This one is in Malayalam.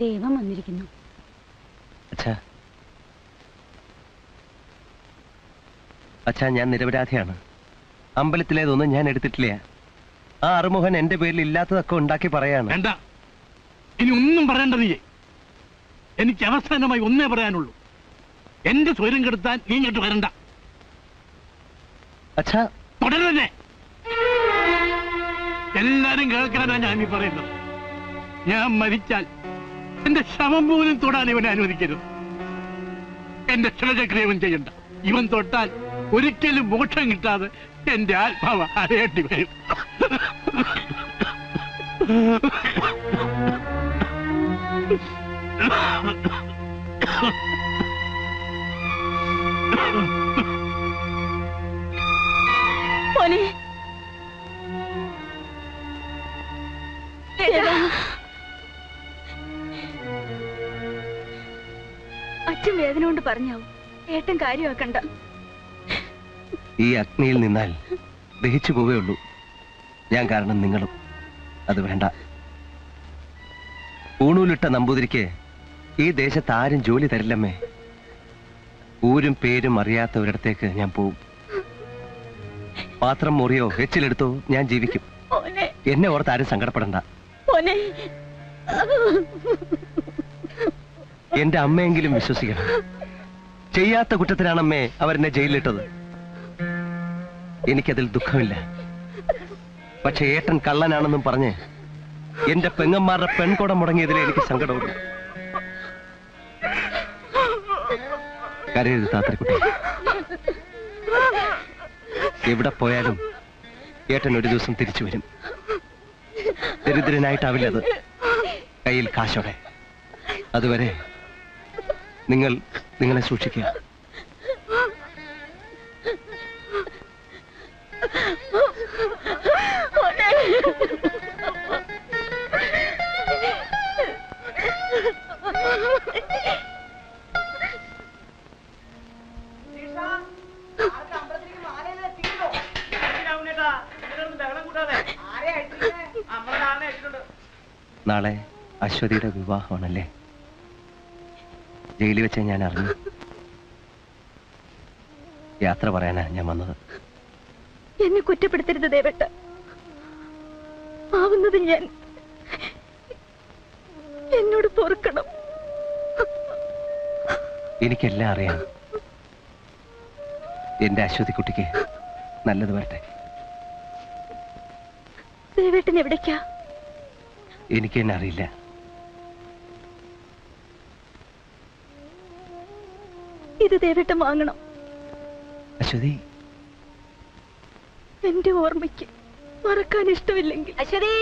ദൈവം വന്നിരിക്കുന്നു. അച്ഛാ, ഞാൻ നിരപരാധിയാണ്. അമ്പലത്തിലേതൊന്നും ഞാൻ എടുത്തിട്ടില്ല. ആ അറുമുഖൻ എന്റെ പേരിൽ ഇല്ലാത്തതൊക്കെ ഉണ്ടാക്കി പറയാണ്. ഇനി ഒന്നും പറയണ്ട. നീ എനിക്ക് അവസാനമായി ഒന്നേ പറയാനുള്ളൂ, എന്റെ സ്വയം കെടുത്താൻ നീ ഇങ്ങോട്ട് വരണ്ട. അച്ഛാ തുടരുന്നേ. എല്ലാരും കേൾക്കാനാ ഞാനീ പറയുന്നത്. ഞാൻ മരിച്ചാൽ എന്റെ ശവം പോലും തൊടാൻ ഇവനെ അനുവദിക്കരുത്. എന്റെ ക്ഷണചക്രിയവൻ ചെയ്യണ്ട. ഇവൻ തൊട്ടാൽ ഒരിക്കലും മോക്ഷം കിട്ടാതെ എന്റെ ആത്മാവ് അറിയേണ്ടി വരും. അച്ഛൻ വേദന കൊണ്ട് പറഞ്ഞാവും, ഏട്ടൻ കാര്യമാക്കണ്ട. ഈ അഗ്നിയിൽ നിന്നാൽ ദഹിച്ചു പോവേ ഉള്ളൂ. ഞാൻ കാരണം നിങ്ങളും. അത് വേണ്ട. ഊണൂലിട്ട നമ്പൂതിരിക്ക് ഈ ദേശത്ത് ആരും ജോലി തരില്ലമ്മേ. ഊരും പേരും അറിയാത്തവരിടത്തേക്ക് ഞാൻ പോവും. പാത്രം മുറിയോ എച്ചിലെടുത്തോ ഞാൻ ജീവിക്കും. എന്നെ ഓർത്ത് ആരും സങ്കടപ്പെടണ്ട. എന്റെ അമ്മയെങ്കിലും വിശ്വസിക്കണം. ചെയ്യാത്ത കുറ്റത്തിനാണമ്മേ അവരെന്നെ ജയിലിലിട്ടത്. എനിക്കതിൽ ദുഃഖമില്ല. പക്ഷെ ഏട്ടൻ കള്ളനാണെന്നും പറഞ്ഞ് എന്റെ പെങ്ങന്മാരുടെ പെൺകുടം മുടങ്ങിയതിലെ എനിക്ക് സങ്കടമുണ്ട്. കരയരുത് താത്തരക്കുട്ടി. എവിടെ പോയാലും ഏട്ടൻ ഒരു ദിവസം തിരിച്ചു വരും. ദരിദ്രനായിട്ടാവില്ലത്, കയ്യിൽ കാശോടെ. അതുവരെ നിങ്ങളെ സൂക്ഷിക്കുക. നാളെ അശ്വതിയുടെ വിവാഹമാണല്ലേ? ജയിലിൽ വെച്ച് ഞാൻ അറിഞ്ഞു. യാത്ര പറയാനാ ഞാൻ വന്നത്. എന്നെ കുറ്റപ്പെടുത്തരുത് ദേവേട്ട. ആവുന്നത് ഞാൻ. എന്നോട് പൊറുക്കണം. എനിക്കെല്ലാം അറിയാം. എന്റെ അശ്വതിക്കുട്ടിക്ക് നല്ലത് വരട്ടെ. ദേവേട്ടൻ എവിടേക്കാ? എനിക്ക് തന്നെ അറിയില്ല. ഇത് ദേവേട്ടൻ വാങ്ങണം. അശ്വതി, എന്റെ ഓർമ്മയ്ക്ക് മറക്കാൻ ഇഷ്ടമില്ലെങ്കിൽ. അശ്വതി.